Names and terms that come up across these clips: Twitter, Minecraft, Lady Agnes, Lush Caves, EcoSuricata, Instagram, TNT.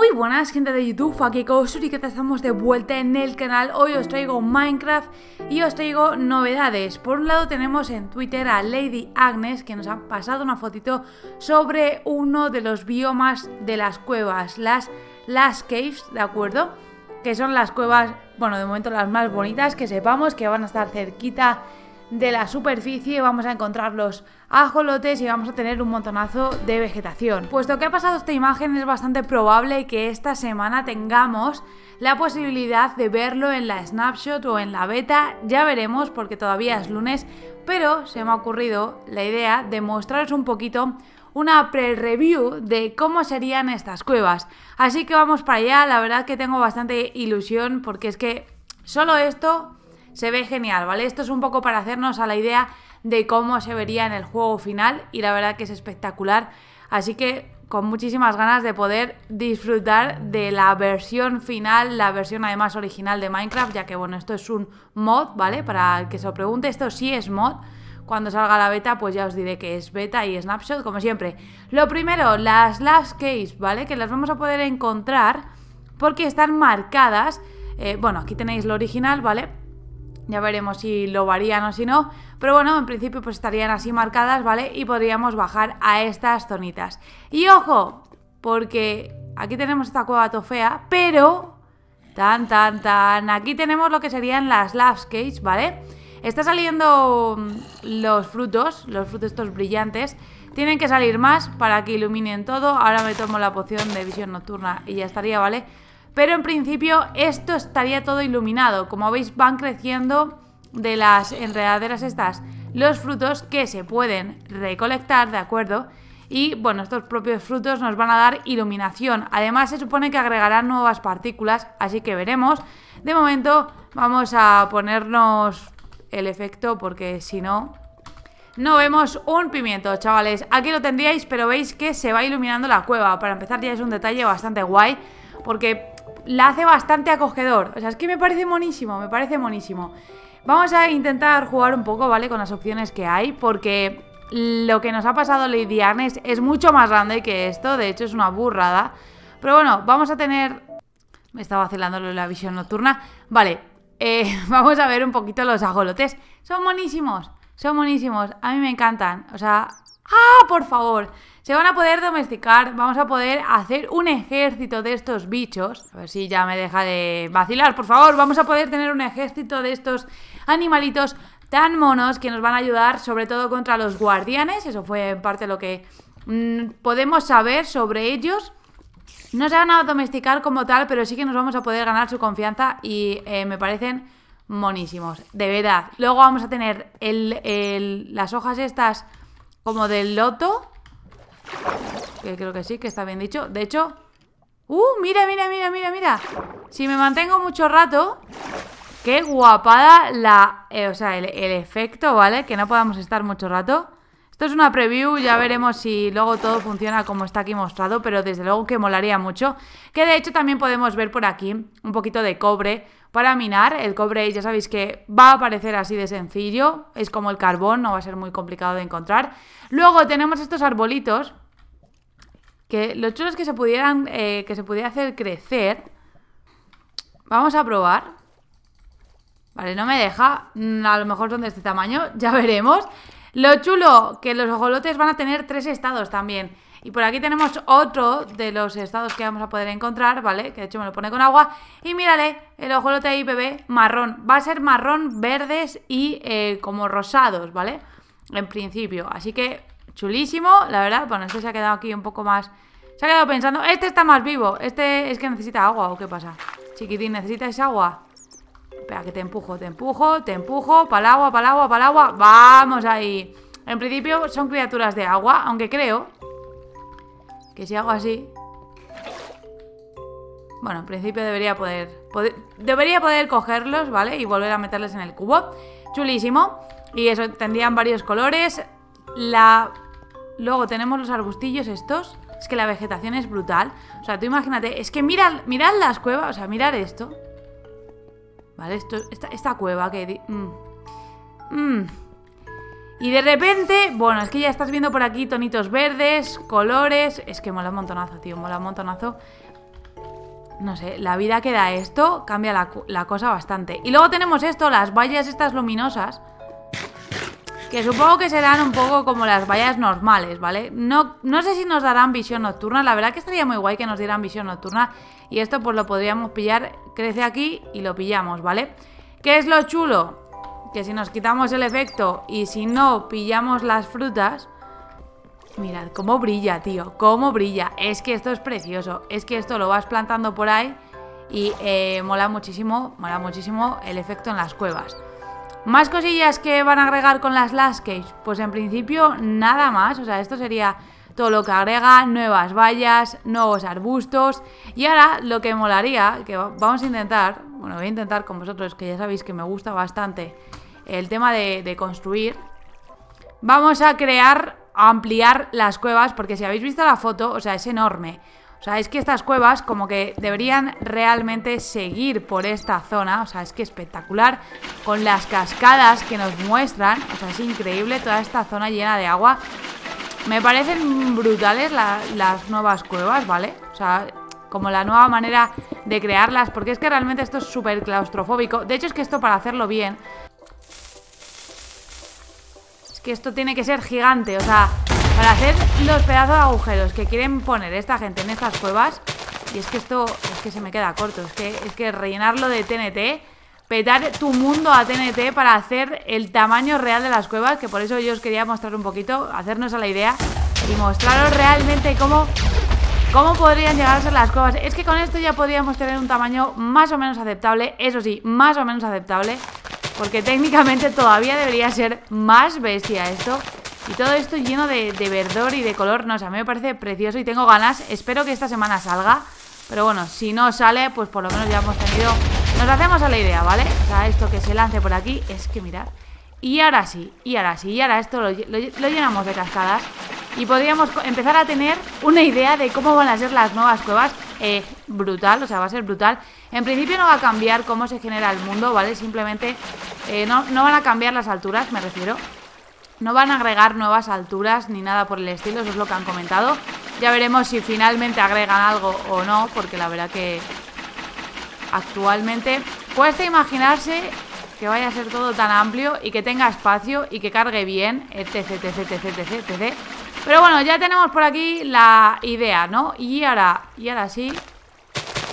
Muy buenas, gente de YouTube, aquí EcoSuricata, estamos de vuelta en el canal. Hoy os traigo Minecraft y os traigo novedades. Por un lado tenemos en Twitter a Lady Agnes, que nos ha pasado una fotito sobre uno de los biomas de las cuevas, las Lush Caves, ¿de acuerdo? Que son las cuevas, bueno, de momento las más bonitas, que sepamos que van a estar cerquita de la superficie, vamos a encontrar los ajolotes y vamos a tener un montonazo de vegetación. Puesto que ha pasado esta imagen, es bastante probable que esta semana tengamos la posibilidad de verlo en la snapshot o en la beta, ya veremos porque todavía es lunes, pero se me ha ocurrido la idea de mostraros un poquito una pre-review de cómo serían estas cuevas. Así que vamos para allá, la verdad que tengo bastante ilusión porque es que solo esto se ve genial, ¿vale? Esto es un poco para hacernos a la idea de cómo se vería en el juego final y la verdad que es espectacular. Así que con muchísimas ganas de poder disfrutar de la versión final, la versión además original de Minecraft, ya que bueno, esto es un mod, ¿vale? Para el que se lo pregunte, esto sí es mod. Cuando salga la beta, pues ya os diré que es beta y snapshot, como siempre. Lo primero, las Lush Caves, ¿vale? Que las vamos a poder encontrar porque están marcadas. Bueno, aquí tenéis lo original, ¿vale? Ya veremos si lo varían o si no, pero bueno, en principio pues estarían así marcadas, ¿vale? Y podríamos bajar a estas zonitas. Y ojo, porque aquí tenemos esta cueva tofea, pero tan tan tan, aquí tenemos lo que serían las Lush Caves, ¿vale? Está saliendo los frutos estos brillantes. Tienen que salir más para que iluminen todo. Ahora me tomo la poción de visión nocturna y ya estaría, ¿vale? Pero en principio esto estaría todo iluminado. Como veis, van creciendo de las enredaderas estas los frutos que se pueden recolectar, ¿de acuerdo? Y bueno, estos propios frutos nos van a dar iluminación. Además se supone que agregarán nuevas partículas, así que veremos. De momento vamos a ponernos el efecto porque si no, no vemos un pimiento, chavales. Aquí lo tendríais, pero veis que se va iluminando la cueva. Para empezar ya es un detalle bastante guay porque la hace bastante acogedor. O sea, es que me parece monísimo, me parece monísimo. Vamos a intentar jugar un poco, ¿vale? Con las opciones que hay, porque lo que nos ha pasado Lady Agnes es mucho más grande que esto. De hecho, es una burrada. Pero bueno, vamos a tener... me está vacilando la visión nocturna. Vale, vamos a ver un poquito los ajolotes. Son monísimos, son monísimos. A mí me encantan, o sea... ¡ah, por favor! Se van a poder domesticar, vamos a poder hacer un ejército de estos bichos. A ver si ya me deja de vacilar, por favor. Vamos a poder tener un ejército de estos animalitos tan monos que nos van a ayudar sobre todo contra los guardianes. Eso fue en parte lo que podemos saber sobre ellos. No se van a domesticar como tal, pero sí que nos vamos a poder ganar su confianza y me parecen monísimos, de verdad. Luego vamos a tener las hojas estas como del loto, que creo que sí, que está bien dicho. De hecho, mira, mira, mira, mira, mira. Si me mantengo mucho rato, qué guapada la... o sea, el efecto, ¿vale? Que no podamos estar mucho rato. Esto es una preview, ya veremos si luego todo funciona como está aquí mostrado, pero desde luego que molaría mucho. Que de hecho también podemos ver por aquí un poquito de cobre para minar. El cobre ya sabéis que va a aparecer así de sencillo, es como el carbón, no va a ser muy complicado de encontrar. Luego tenemos estos arbolitos, que lo chulo es que se pudiera hacer crecer. Vamos a probar. Vale, no me deja, a lo mejor son de este tamaño, ya veremos. Lo chulo, que los ajolotes van a tener 3 estados también. Y por aquí tenemos otro de los estados que vamos a poder encontrar, ¿vale? Que de hecho me lo pone con agua. Y mírale, el ajolote ahí, bebé, marrón. Va a ser marrón, verdes y como rosados, ¿vale? En principio, así que chulísimo, la verdad. Bueno, este se ha quedado aquí un poco más... se ha quedado pensando, este está más vivo. Este es que necesita agua, ¿o qué pasa? Chiquitín, ¿necesitas agua? Espera, que te empujo, te empujo, te empujo. Para el agua, para el agua, para el agua. Vamos ahí. En principio son criaturas de agua, aunque creo que si hago así... bueno, en principio debería poder cogerlos, ¿vale? Y volver a meterles en el cubo. Chulísimo. Y eso, tendrían varios colores. Luego tenemos los arbustillos estos. Es que la vegetación es brutal. O sea, tú imagínate, es que mirad las cuevas, o sea, mirad esto. Vale, esta cueva que... Y de repente, bueno, es que ya estás viendo por aquí tonitos verdes, colores... es que mola un montonazo, tío, mola un montonazo. no sé, la vida que da esto cambia la cosa bastante. Y luego tenemos esto, las vallas estas luminosas, que supongo que serán un poco como las vallas normales, ¿vale? No sé si nos darán visión nocturna. La verdad que estaría muy guay que nos dieran visión nocturna. Y esto pues lo podríamos pillar. Crece aquí y lo pillamos, ¿vale? ¿Qué es lo chulo? Que si nos quitamos el efecto y si no pillamos las frutas... Mirad cómo brilla, tío, cómo brilla. Es que esto es precioso. Es que esto lo vas plantando por ahí y mola muchísimo el efecto en las cuevas. Más cosillas que van a agregar con las Lush Caves, pues en principio nada más, o sea, esto sería todo lo que agrega, nuevas vallas, nuevos arbustos. Y ahora lo que molaría, que vamos a intentar, bueno, voy a intentar con vosotros, que ya sabéis que me gusta bastante el tema de construir. Vamos a crear, a ampliar las cuevas, porque si habéis visto la foto, o sea, es enorme. O sea, es que estas cuevas como que deberían realmente seguir por esta zona. O sea, es que espectacular con las cascadas que nos muestran. O sea, es increíble toda esta zona llena de agua. Me parecen brutales las nuevas cuevas, ¿vale? O sea, como la nueva manera de crearlas, porque es que realmente esto es súper claustrofóbico. De hecho, es que esto para hacerlo bien... Es que esto tiene que ser gigante, o sea... Para hacer los pedazos de agujeros que quieren poner esta gente en estas cuevas. Y es que esto, es que se me queda corto. Es que rellenarlo de TNT, petar tu mundo a TNT para hacer el tamaño real de las cuevas. Que por eso yo os quería mostrar un poquito, hacernos a la idea y mostraros realmente cómo podrían llegar a ser las cuevas. Es que con esto ya podríamos tener un tamaño más o menos aceptable. Eso sí, más o menos aceptable, porque técnicamente todavía debería ser más bestia esto. Y todo esto lleno de verdor y de color. No, o sea, a mí me parece precioso y tengo ganas. Espero que esta semana salga. Pero bueno, si no sale, pues por lo menos ya hemos tenido... Nos hacemos a la idea, ¿vale? O sea, esto que se lance por aquí, es que mirad. Y ahora sí, y ahora sí, y ahora esto lo llenamos de cascadas. Y podríamos empezar a tener una idea de cómo van a ser las nuevas cuevas. Brutal, o sea, va a ser brutal. En principio no va a cambiar cómo se genera el mundo, ¿vale? Simplemente no van a cambiar las alturas, me refiero. No van a agregar nuevas alturas ni nada por el estilo, eso es lo que han comentado. Ya veremos si finalmente agregan algo o no, porque la verdad que actualmente cuesta imaginarse que vaya a ser todo tan amplio y que tenga espacio y que cargue bien, etc. Pero bueno, ya tenemos por aquí la idea, ¿no? Y ahora sí,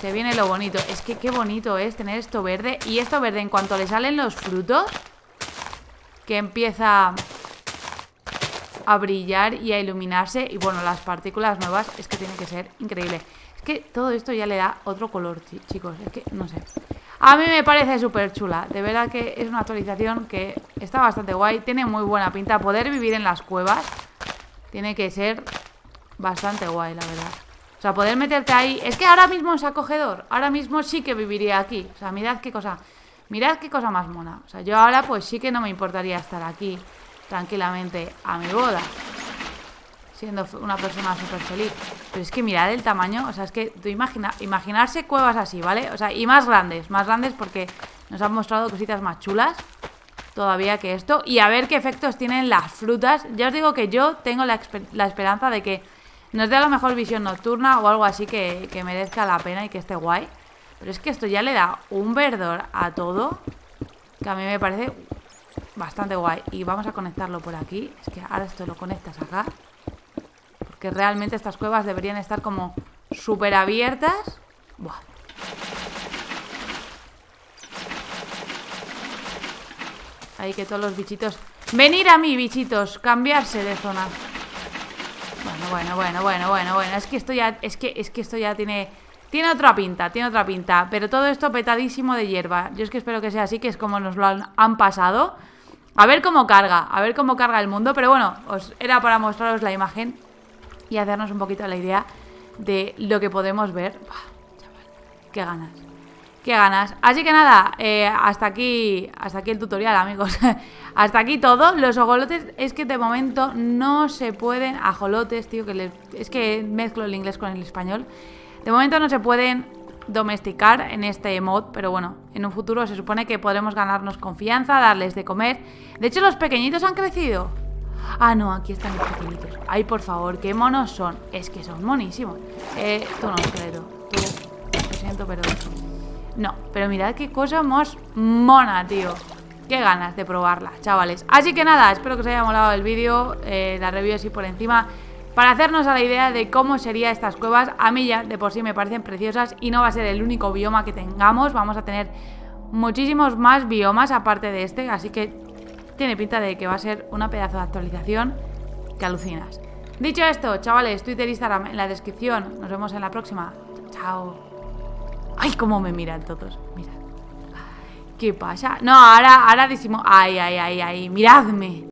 se viene lo bonito. Es que qué bonito es tener esto verde. Y esto verde, en cuanto le salen los frutos, que empieza... a brillar y a iluminarse. Y bueno, las partículas nuevas, es que tiene que ser increíble. Es que todo esto ya le da otro color, chicos. Es que, no sé, a mí me parece súper chula. De verdad que es una actualización que está bastante guay. Tiene muy buena pinta. Poder vivir en las cuevas tiene que ser bastante guay, la verdad. O sea, poder meterte ahí. Es que ahora mismo es acogedor. Ahora mismo sí que viviría aquí. O sea, mirad qué cosa. Mirad qué cosa más mona. O sea, yo ahora pues sí que no me importaría estar aquí tranquilamente a mi boda, siendo una persona súper feliz. Pero es que mirad el tamaño. O sea, es que tú imaginarse cuevas así, ¿vale? O sea, y más grandes, porque nos han mostrado cositas más chulas todavía que esto. Y a ver qué efectos tienen las frutas. Ya os digo que yo tengo la esperanza de que nos dé a lo mejor visión nocturna o algo así que merezca la pena y que esté guay. Pero es que esto ya le da un verdor a todo que a mí me parece... bastante guay. Y vamos a conectarlo por aquí. Es que ahora esto lo conectas acá, porque realmente estas cuevas deberían estar como súper abiertas. Buah. Ahí que todos los bichitos... ¡Venir a mí, bichitos! Cambiarse de zona. Bueno. Es que esto ya tiene... Tiene otra pinta. Pero todo esto petadísimo de hierba. Yo es que espero que sea así, que es como nos lo han pasado. A ver cómo carga el mundo. Pero bueno, era para mostraros la imagen y hacernos un poquito la idea de lo que podemos ver. Buah, chaval, qué ganas. Así que nada, hasta aquí el tutorial, amigos. Hasta aquí todo. Los ajolotes, es que de momento no se pueden... Ajolotes, tío, es que mezclo el inglés con el español. De momento no se pueden domesticar en este mod, pero bueno, en un futuro se supone que podremos ganarnos confianza, darles de comer. De hecho, los pequeñitos han crecido. Ah, no, aquí están los pequeñitos. Ay, por favor, qué monos son. Es que son monísimos. Tú no, esqueleto. Tú, lo siento, No, pero mirad qué cosa más mona, tío. Qué ganas de probarla, chavales. Así que nada, espero que os haya molado el vídeo, la review así por encima, para hacernos a la idea de cómo serían estas cuevas. A mí ya de por sí me parecen preciosas y no va a ser el único bioma que tengamos. Vamos a tener muchísimos más biomas aparte de este, así que tiene pinta de que va a ser una pedazo de actualización que alucinas. Dicho esto, chavales, Twitter, Instagram en la descripción. Nos vemos en la próxima. Chao. Ay, cómo me miran todos. Mirad. ¿Qué pasa? No, ahora decimos... Ay, ay, ay, ay. Miradme.